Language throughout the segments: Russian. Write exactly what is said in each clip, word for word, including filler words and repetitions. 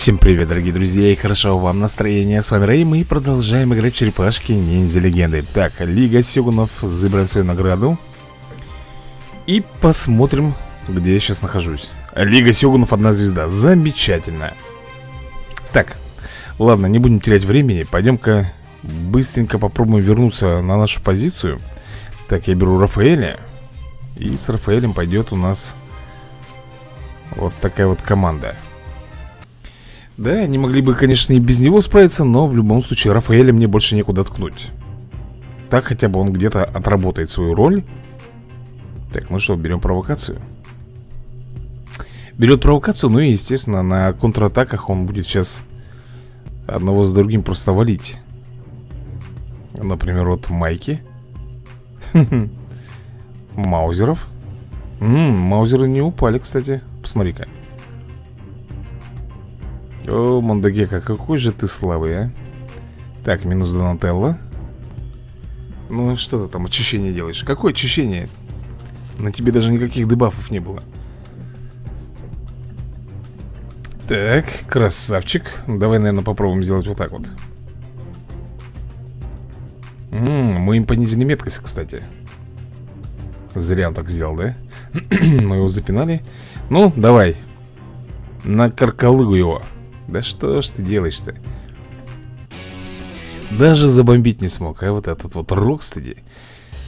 Всем привет, дорогие друзья, и хорошо вам настроение. С вами Рэй, мы продолжаем играть в черепашки ниндзя легенды. Так, Лига Сегунов, забираем свою награду. И посмотрим, где я сейчас нахожусь. Лига Сегунов, одна звезда, замечательно. Так, ладно, не будем терять времени. Пойдем-ка быстренько попробуем вернуться на нашу позицию. Так, я беру Рафаэля. И с Рафаэлем пойдет у нас вот такая вот команда. Да, они могли бы, конечно, и без него справиться, но в любом случае Рафаэля мне больше некуда ткнуть. Так хотя бы он где-то отработает свою роль. Так, ну что, берем провокацию. Берет провокацию, ну и, естественно, на контратаках он будет сейчас одного за другим просто валить. Например, вот Майки Маузеров. Маузеры не упали, кстати. Посмотри-ка. О, Мандагека, какой же ты слабый, а. Так, минус Донателло. Ну, что ты там очищение делаешь? Какое очищение? На тебе даже никаких дебафов не было. Так, красавчик. Давай, наверное, попробуем сделать вот так вот. М-м, мы им понизили меткость, кстати. Зря он так сделал, да? Мы его запинали. Ну, давай. На каркалыгу его. Да что ж ты делаешь-то? Даже забомбить не смог. А вот этот вот Рокстеди.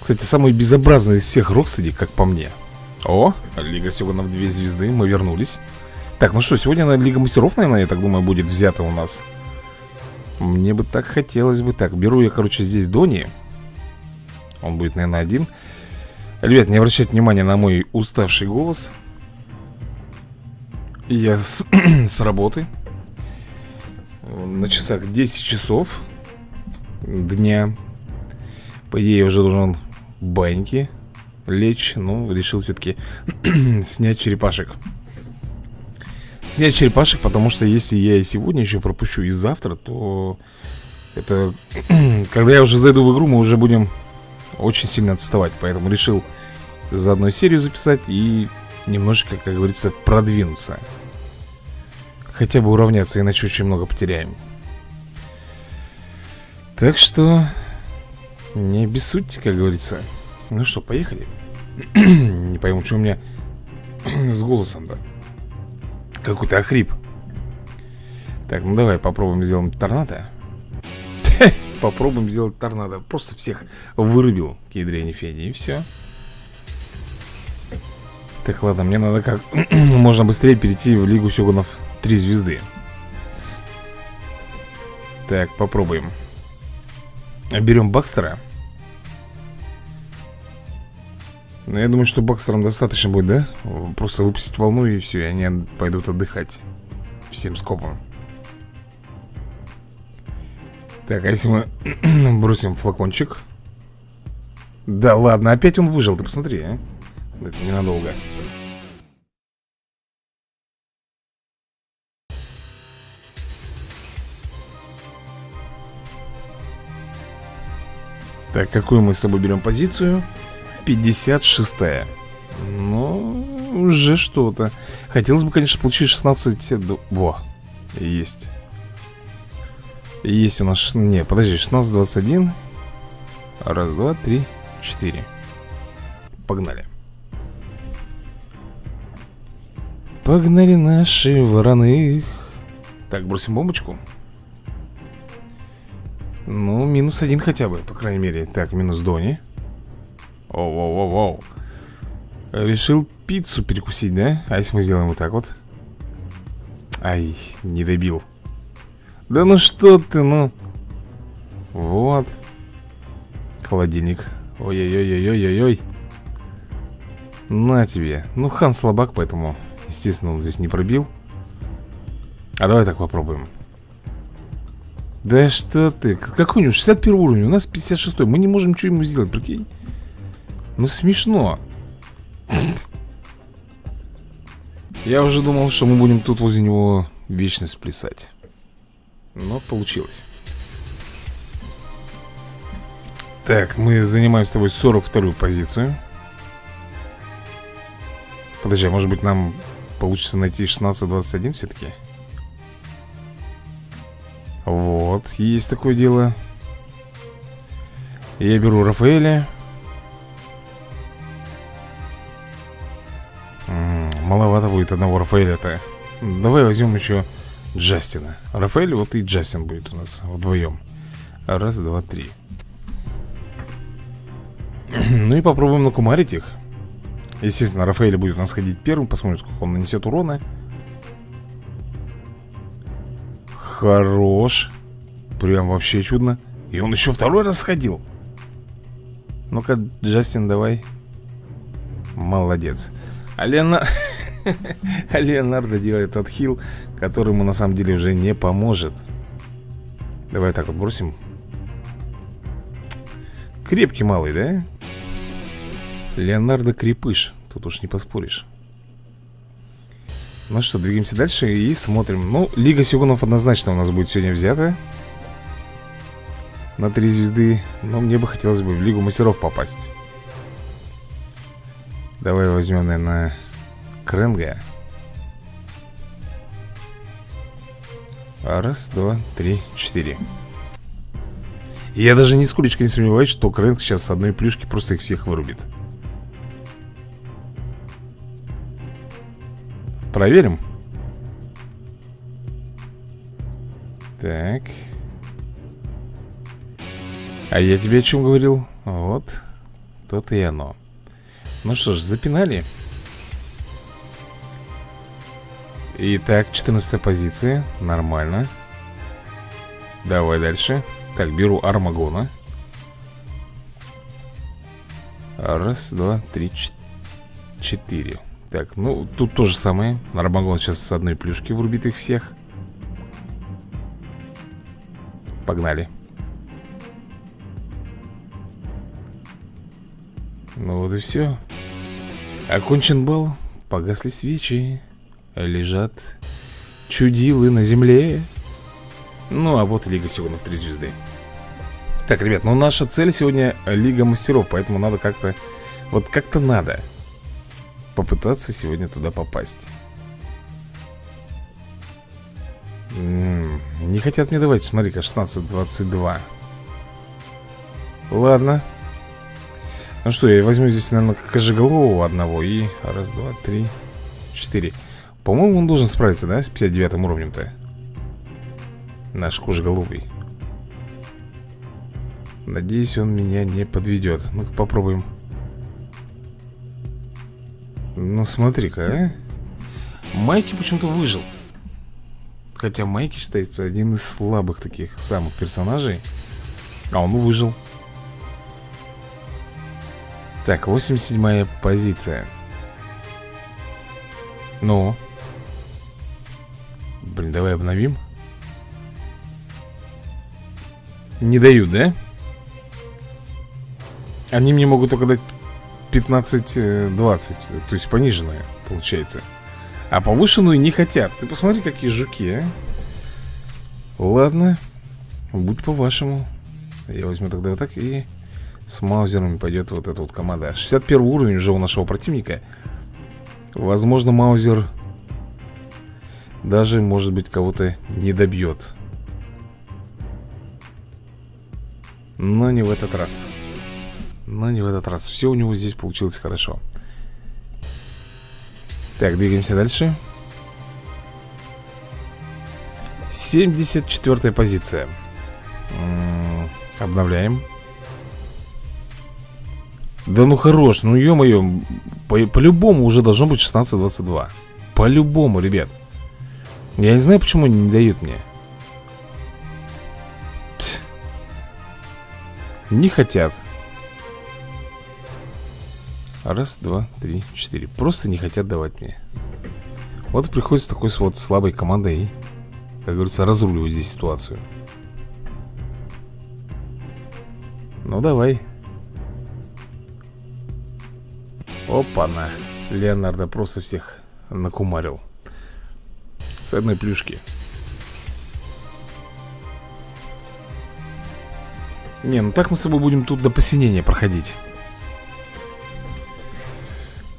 Кстати, самый безобразный из всех Рокстеди, как по мне. О, Лига Сегунов, две звезды, мы вернулись. Так, ну что, сегодня на Лига Мастеров, наверное, я так думаю, будет взята у нас. Мне бы так хотелось бы. Так, беру я, короче, здесь Дони. Он будет, наверное, один. Ребят, не обращайте внимания на мой уставший голос. Я с, с работы. На часах десять часов дня. По идее я уже должен баньки лечь. Ну, решил все-таки снять черепашек. Снять черепашек, потому что если я и сегодня еще пропущу, и завтра, то это... когда я уже зайду в игру, мы уже будем очень сильно отставать. Поэтому решил за одну серию записать и... немножечко, как говорится, продвинуться. Хотя бы уравняться, иначе очень много потеряем. Так что не обессудьте, как говорится. Ну что, поехали. Не пойму, что у меня с голосом-то. Какой-то охрип. Так, ну давай попробуем сделать торнадо. Попробуем сделать торнадо. Просто всех вырубил к ядрени Феди, и все. Так, ладно, мне надо как можно быстрее перейти в Лигу Сегунов три звезды. Так, попробуем. Берем Бакстера. Ну, я думаю, что Бакстерам достаточно будет, да? Просто выпустить волну и все, и они пойдут отдыхать всем скопом. Так, а если мы бросим флакончик? Да ладно, опять он выжил, ты посмотри, а? Это ненадолго. Так, какую мы с тобой берем позицию? пятьдесят шестая. Ну, уже что-то. Хотелось бы, конечно, получить шестнадцать. Во, есть. Есть у нас... Не, подожди, шестнадцать двадцать один. Раз, два, три, четыре. Погнали. Погнали наши вороных. Так, бросим бомбочку. Ну, минус один хотя бы, по крайней мере. Так, минус Дони. Оу-оу-оу-оу. Решил пиццу перекусить, да? А если мы сделаем вот так вот? Ай, не добил. Да ну что ты, ну. Вот. Холодильник. Ой-ой-ой-ой-ой-ой-ой. На тебе. Ну, Хан слабак, поэтому... естественно, он здесь не пробил. А давай так попробуем. Да что ты. Какой у него шестьдесят первый уровень, у нас пятьдесят шестой. Мы не можем ничего ему сделать, прикинь. Ну смешно. Я уже думал, что мы будем тут возле него вечность плясать. Но получилось. Так, мы занимаем с тобой сорок вторую позицию. Подожди, а может быть нам получится найти шестнадцать двадцать один все-таки? Вот, есть такое дело. Я беру Рафаэля. М-м, маловато будет одного Рафаэля-то. Давай возьмем еще Джастина. Рафаэль, вот и Джастин будет у нас вдвоем. Раз, два, три. Ну и попробуем накумарить их. Естественно, Рафаэль будет у нас ходить первым. Посмотрим, сколько он нанесет урона. Хорош. Прям вообще чудно. И он еще второй раз сходил. Ну-ка, Джастин, давай. Молодец. А Леонардо... А Леонардо делает отхил, который ему на самом деле уже не поможет. Давай так вот бросим. Крепкий малый, да? Леонардо крепыш. Тут уж не поспоришь. Ну что, двигаемся дальше и смотрим. Ну, Лига Сегунов однозначно у нас будет сегодня взята. На три звезды. Но мне бы хотелось бы в Лигу Мастеров попасть. Давай возьмем, наверное... Крэнга. Раз, два, три, четыре. Я даже нисколечко не сомневаюсь, что Крэнг сейчас с одной плюшки просто их всех вырубит. Проверим. Так. А я тебе о чем говорил? Вот. То-то и оно. Ну что ж, запинали. Итак, четырнадцатая позиция. Нормально. Давай дальше. Так, беру Армаггона. Раз, два, три, четыре. Так, ну, тут то же самое. Армаггон сейчас с одной плюшки врубит их всех. Погнали. Ну вот и все. Окончен бал. Погасли свечи. Лежат чудилы на земле. Ну, а вот Лига Сегунов три звезды. Так, ребят, ну наша цель сегодня Лига Мастеров, поэтому надо как-то... Вот как-то надо попытаться сегодня туда попасть. М-м, не хотят мне давать, смотри-ка, шестнадцать двадцать два. Ладно. Ну что, я возьму здесь, наверное, кожеголового одного. И раз, два, три, четыре. По-моему, он должен справиться, да, с пятьдесят девятым уровнем-то. Наш кожеголовый. Надеюсь, он меня не подведет. Ну-ка, попробуем. Ну, смотри-ка, а. Майки почему-то выжил. Хотя Майки считается один из слабых таких самых персонажей. А он выжил. Так, восемьдесят седьмая позиция. Ну... Блин, давай обновим. Не дают, да? Они мне могут только дать пятнадцать двадцать. То есть пониженную, получается. А повышенную не хотят. Ты посмотри, какие жуки, а. Ладно. Будь по-вашему. Я возьму тогда вот так. И с Маузерами пойдет вот эта вот команда. шестьдесят первый уровень уже у нашего противника. Возможно, Маузер... Даже, может быть, кого-то не добьет. Но не в этот раз. Но не в этот раз. Все у него здесь получилось хорошо. Так, двигаемся дальше. семьдесят четвёртая позиция. М-м, обновляем. Да ну хорош, ну ё-моё. По-любому уже должно быть шестнадцать двадцать два. По-любому, ребят. Я не знаю, почему они не дают мне. Пс. Не хотят. Раз, два, три, четыре. Просто не хотят давать мне. Вот приходится такой вот слабой командой, как говорится, разруливать здесь ситуацию. Ну давай. Опа-на. Леонардо просто всех накумарил. С одной плюшки. Не, ну так мы с собой будем тут до посинения проходить.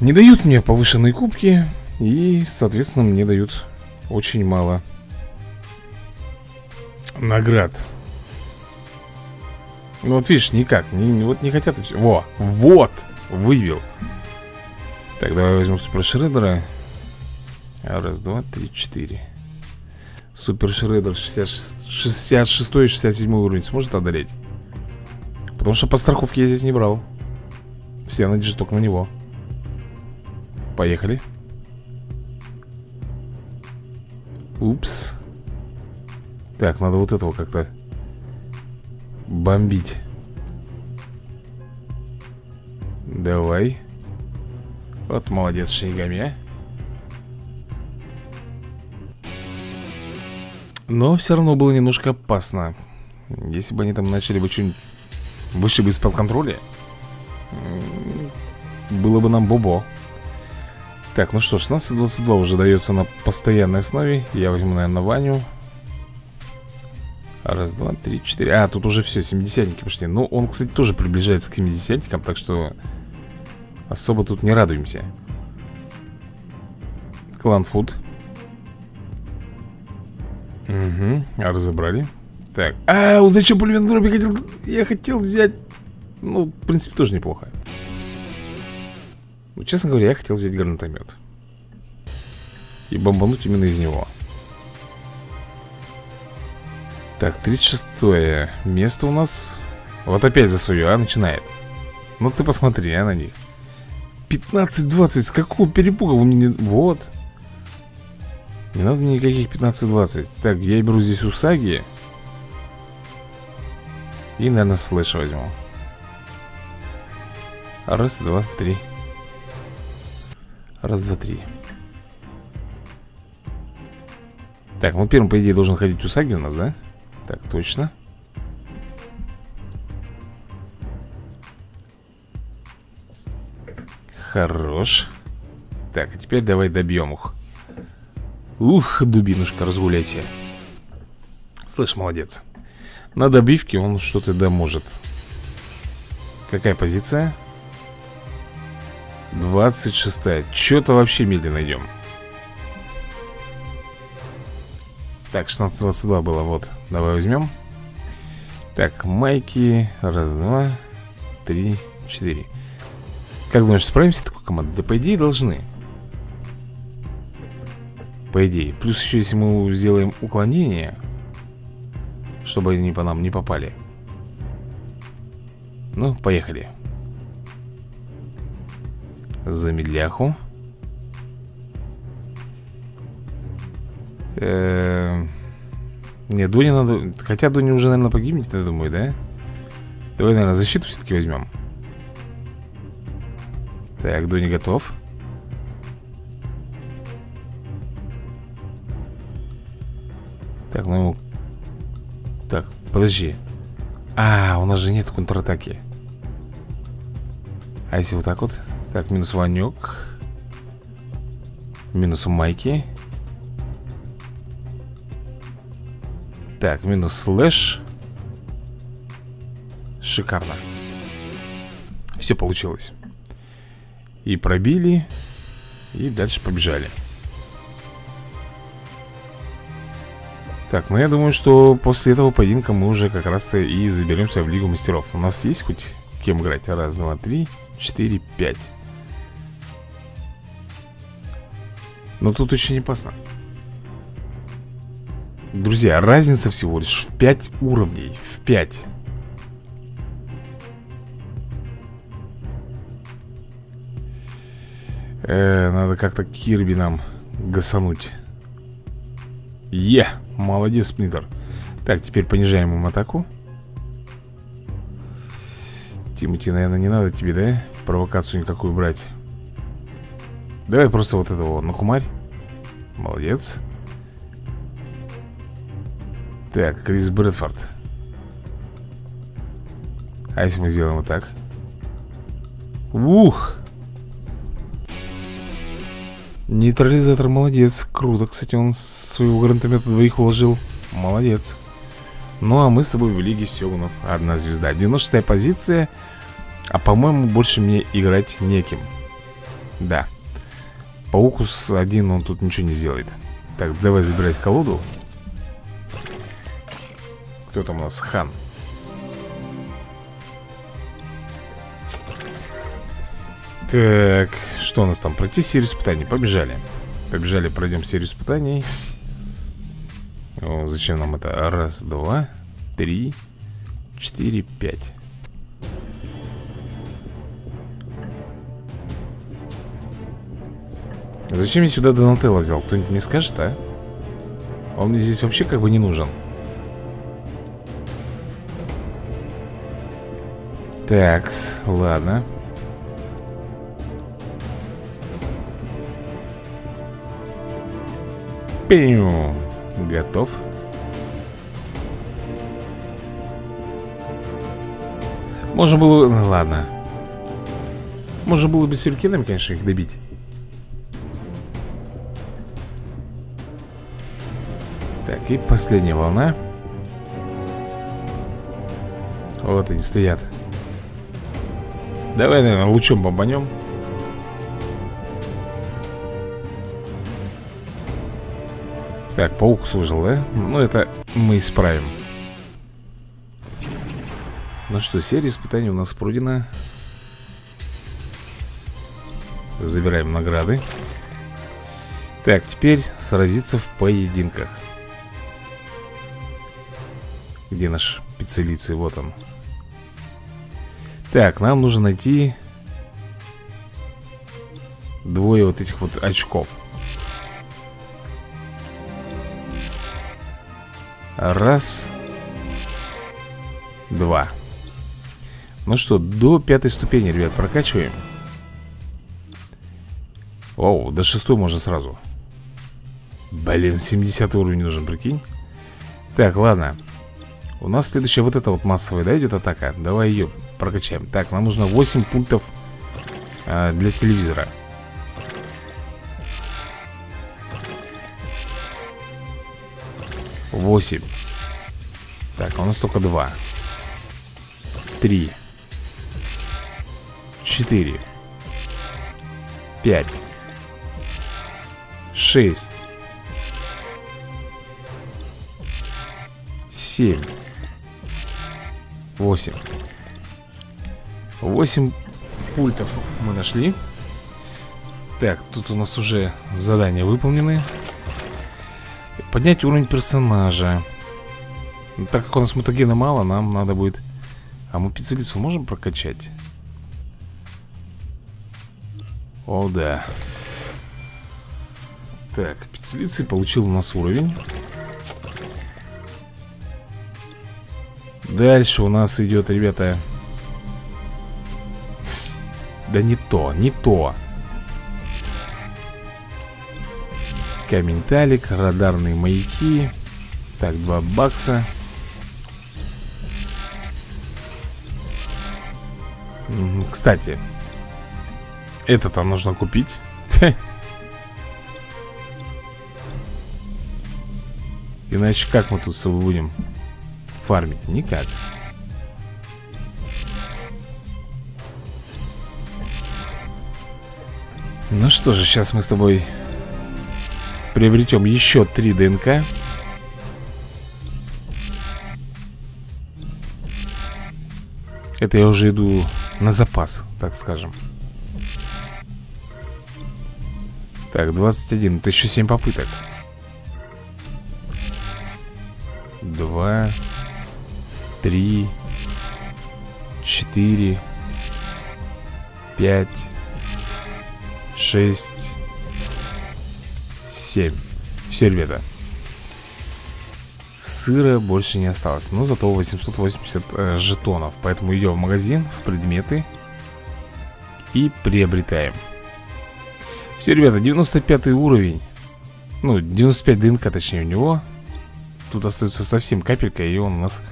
Не дают мне повышенные кубки. И, соответственно, мне дают очень мало. наград. Ну вот видишь, никак не, вот не хотят и все. Во, вот, вывел. Так, давай возьмем Супершредера. Раз, два, три, четыре. Супершредер шестьдесят шестой и шестьдесят седьмой уровень сможет одолеть? Потому что по страховке я здесь не брал. Все надежды только на него. Поехали. Упс. Так, надо вот этого как-то бомбить. Давай. Вот молодец, Шинигами. Но все равно было немножко опасно. Если бы они там начали бы что-нибудь, вышли бы из-под контроля, было бы нам бобо. Так, ну что, шестнадцать двадцать два уже дается на постоянной основе. Я возьму, наверное, Ваню. Раз, два, три, четыре. А, тут уже все, семидесятники пошли. Ну, он, кстати, тоже приближается к семидесятникам, так что особо тут не радуемся. Клан Фуд. Угу, разобрали. Так, а, вот зачем пулемет дроби хотел? Я хотел взять. Ну, в принципе, тоже неплохо. Ну, честно говоря, я хотел взять гранатомет и бомбануть именно из него. Так, тридцать шестое место у нас. Вот опять за свое, а, начинает. Ну ты посмотри, а, на них. Пятнадцать двадцать, с какого перепуга вы мне... Вот. Не надо мне никаких пятнадцать двадцать. Так, я беру здесь усаги. И, наверное, слэш возьму. Раз, два, три. Раз, два, три. Так, ну первым, по идее, должен ходить усаги у нас, да? Так, точно. Хорош. Так, а теперь давай добьем их. Ух, дубинушка, разгуляйся. Слышь, молодец. На добивке он что-то да может. Какая позиция? двадцать шестая. Чё-то вообще медленно идем. Так, шестнадцать двадцать два было, вот. Давай возьмем. Так, майки. Раз, два, три, четыре. Как думаешь, справимся с такой командой? Да по идее должны. По идее. Плюс еще если мы сделаем уклонение, чтобы они по нам не попали. Ну, поехали. Замедляху. Э-э- Не, Дуни надо... Хотя Дуни уже, наверное, погибнет, я думаю, да? Давай, наверное, защиту все-таки возьмем. Так, Дуни готов. Так, ну ему... Так, подожди. А, у нас же нет контратаки. А если вот так вот? Так, минус Ванек. Минус майки. Так, минус слэш. Шикарно. Все получилось. И пробили. И дальше побежали. Так, ну я думаю, что после этого поединка мы уже как раз-то и заберемся в Лигу Мастеров. У нас есть хоть кем играть? Раз, два, три, четыре, пять. Но тут очень опасно. Друзья, разница всего лишь в пять уровней. В пять. Э, надо как-то Кирби нам гасануть. Е, молодец, Пнитер. Так, теперь понижаем им атаку. Тимати, наверное, не надо тебе, да? Провокацию никакую брать. Давай просто вот этого накумарь. Молодец. Так, Крис Брэдфорд. А если мы сделаем вот так? Ух! Нейтрализатор, молодец. Круто, кстати, он своего гранатомета двоих уложил. Молодец. Ну, а мы с тобой в Лиге Сегунов. Одна звезда. девяносто шестая позиция. А, по-моему, больше мне играть неким. Да. Паукус один, он тут ничего не сделает. Так, давай забирать колоду. Кто там у нас? Хан. Так, что у нас там? Пройти серию испытаний. Побежали. Побежали, пройдем серию испытаний. О, зачем нам это? Раз, два, три, четыре, пять. Зачем я сюда Донателло взял? Кто-нибудь мне скажет, а? Он мне здесь вообще как бы не нужен. Такс, ладно. Пиню. Готов. Можно было... Ну, ладно. Можно было бы сюрикенами, конечно, их добить. Так, и последняя волна. Вот они стоят. Давай, наверное, лучом бомбанем. Так, Паукус выжил, да? Ну, это мы исправим. Ну что, серия испытаний у нас пройдена. Забираем награды. Так, теперь сразиться в поединках. Где наш пицелиц? Вот он. Так, нам нужно найти двое вот этих вот очков. Раз. Два. Ну что, до пятой ступени, ребят, прокачиваем. Оу, до шестой можно сразу. Блин, семидесятый уровень нужен, прикинь. Так, ладно. У нас следующая вот эта вот массовая, да, идет атака. Давай ее прокачаем. Так, нам нужно восемь пунктов э, для телевизора. восемь. Так, а у нас только два. три. четыре. пять. шесть. семь. восемь. восемь пультов мы нашли. Так, тут у нас уже задания выполнены. Поднять уровень персонажа. Но так как у нас мутагена мало, нам надо будет... А мы пиццелицу можем прокачать? О, да. Так, пиццелицы получил у нас уровень. Дальше у нас идет, ребята... Да не то, не то. Камень-талик, радарные маяки. Так, два бакса. Кстати, это там нужно купить. Иначе как мы тут с собой будем фармить? Никак. Ну что же, сейчас мы с тобой приобретем еще три ДНК. Это я уже иду на запас, так скажем. Так, двадцать один. Это еще семь попыток. два. три. четыре. пять. шесть. семь. Все, ребята. Сыра больше не осталось. Но зато восемьсот восемьдесят э, жетонов. Поэтому идем в магазин, в предметы и приобретаем. Все, ребята, девяносто пятый уровень. Ну, девяносто пять ДНК, точнее, у него. Тут остается совсем капелька, и он у нас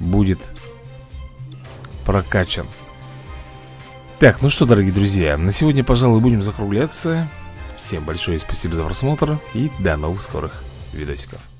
будет прокачан. Так, ну что, дорогие друзья, на сегодня, пожалуй, будем закругляться. Всем большое спасибо за просмотр и до новых скорых видосиков.